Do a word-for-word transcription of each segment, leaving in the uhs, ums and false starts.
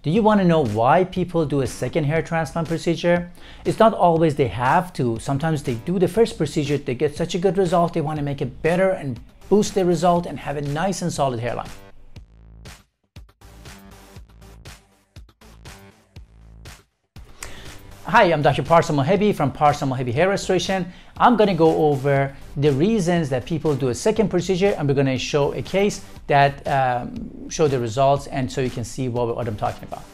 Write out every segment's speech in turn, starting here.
Do you want to know why people do a second hair transplant procedure? It's not always they have to. Sometimes they do the first procedure, they get such a good result, they want to make it better and boost the result and have a nice and solid hairline. Hi, I'm Doctor Parsa Mohebi from Parsa Mohebi Hair Restoration. I'm going to go over the reasons that people do a second procedure, and we're going to show a case that um, show the results, and so you can see what, what I'm talking about.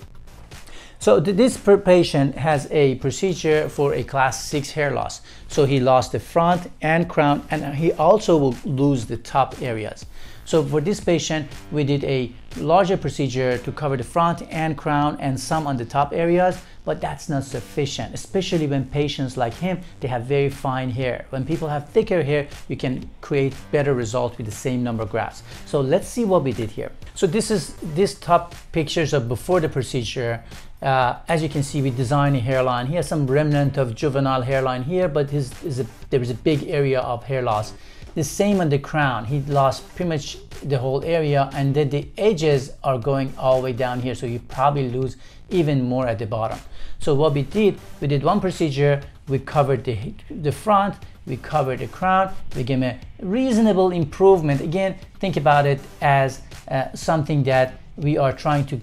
So this patient has a procedure for a class six hair loss. So he lost the front and crown, and he also will lose the top areas. So for this patient, we did a larger procedure to cover the front and crown and some on the top areas, but that's not sufficient, especially when patients like him, they have very fine hair. When people have thicker hair, you can create better results with the same number of grafts. So let's see what we did here. So this is this top pictures of before the procedure. Uh, as you can see, we designed a hairline. He has some remnant of juvenile hairline here, but his, his a, there is a big area of hair loss. The same on the crown, he lost pretty much the whole area, and then the edges are going all the way down here, so you probably lose even more at the bottom. So what we did, we did one procedure, we covered the, the front, we covered the crown, we gave a reasonable improvement. Again, think about it as uh, something that we are trying to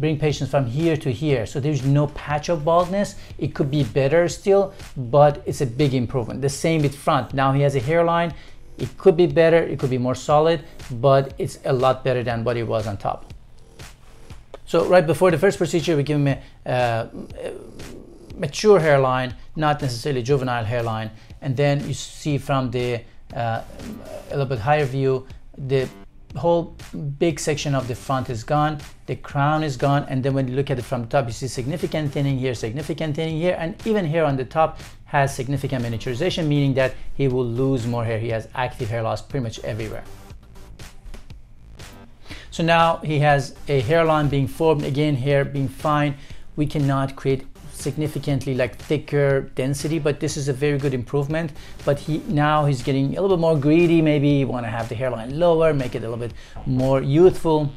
bring patients from here to here, so there's no patch of baldness. It could be better still, but it's a big improvement. The same with front. Now he has a hairline. It could be better, it could be more solid, but it's a lot better than what it was on top. So right before the first procedure, we give him a, uh, a mature hairline, not necessarily juvenile hairline, and then you see from the uh, a little bit higher view, the whole big section of the front is gone, the crown is gone, and then when you look at it from top, you see significant thinning here, significant thinning here, and even here on the top has significant miniaturization, meaning that he will lose more hair. He has active hair loss pretty much everywhere. So now he has a hairline being formed, again hair being fine. We cannot create significantly like thicker density, but this is a very good improvement. But he now he's getting a little bit more greedy. Maybe you want to have the hairline lower, make it a little bit more youthful.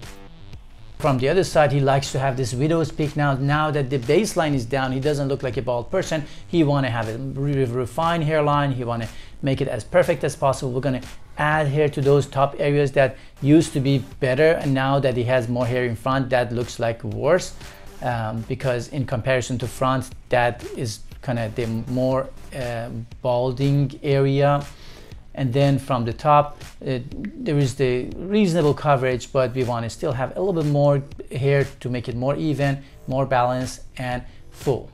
From the other side, he likes to have this widow's peak. Now now that the baseline is down, he doesn't look like a bald person. He want to have a really refined hairline. He want to make it as perfect as possible. We're going to add hair to those top areas that used to be better, and now that he has more hair in front, that looks like worse. Um, because in comparison to front, that is kind of the more uh, balding area, and then from the top uh, there is the reasonable coverage, but we want to still have a little bit more hair to make it more even, more balanced and full.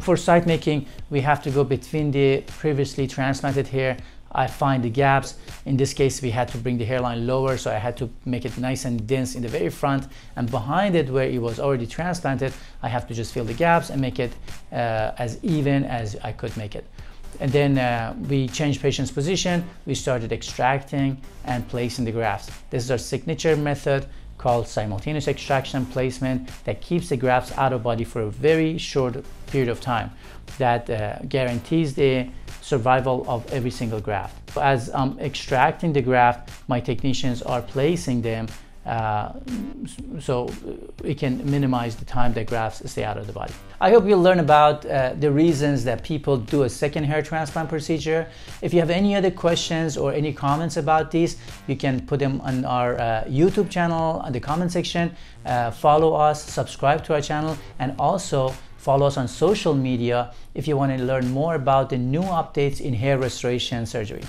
For site making, we have to go between the previously transplanted hair. I find the gaps. In this case, we had to bring the hairline lower, so I had to make it nice and dense in the very front, and behind it where it was already transplanted, I have to just fill the gaps and make it uh, as even as I could make it. And then uh, we changed patient's position, we started extracting and placing the grafts. This is our signature method called simultaneous extraction placement that keeps the grafts out of body for a very short period of time, that uh, guarantees the survival of every single graft. As I'm extracting the graft, my technicians are placing them uh, so we can minimize the time that grafts stay out of the body. I hope you'll learn about uh, the reasons that people do a second hair transplant procedure. If you have any other questions or any comments about these, you can put them on our uh, YouTube channel, on the comment section. Uh, follow us, subscribe to our channel, and also follow us on social media if you want to learn more about the new updates in hair restoration surgery.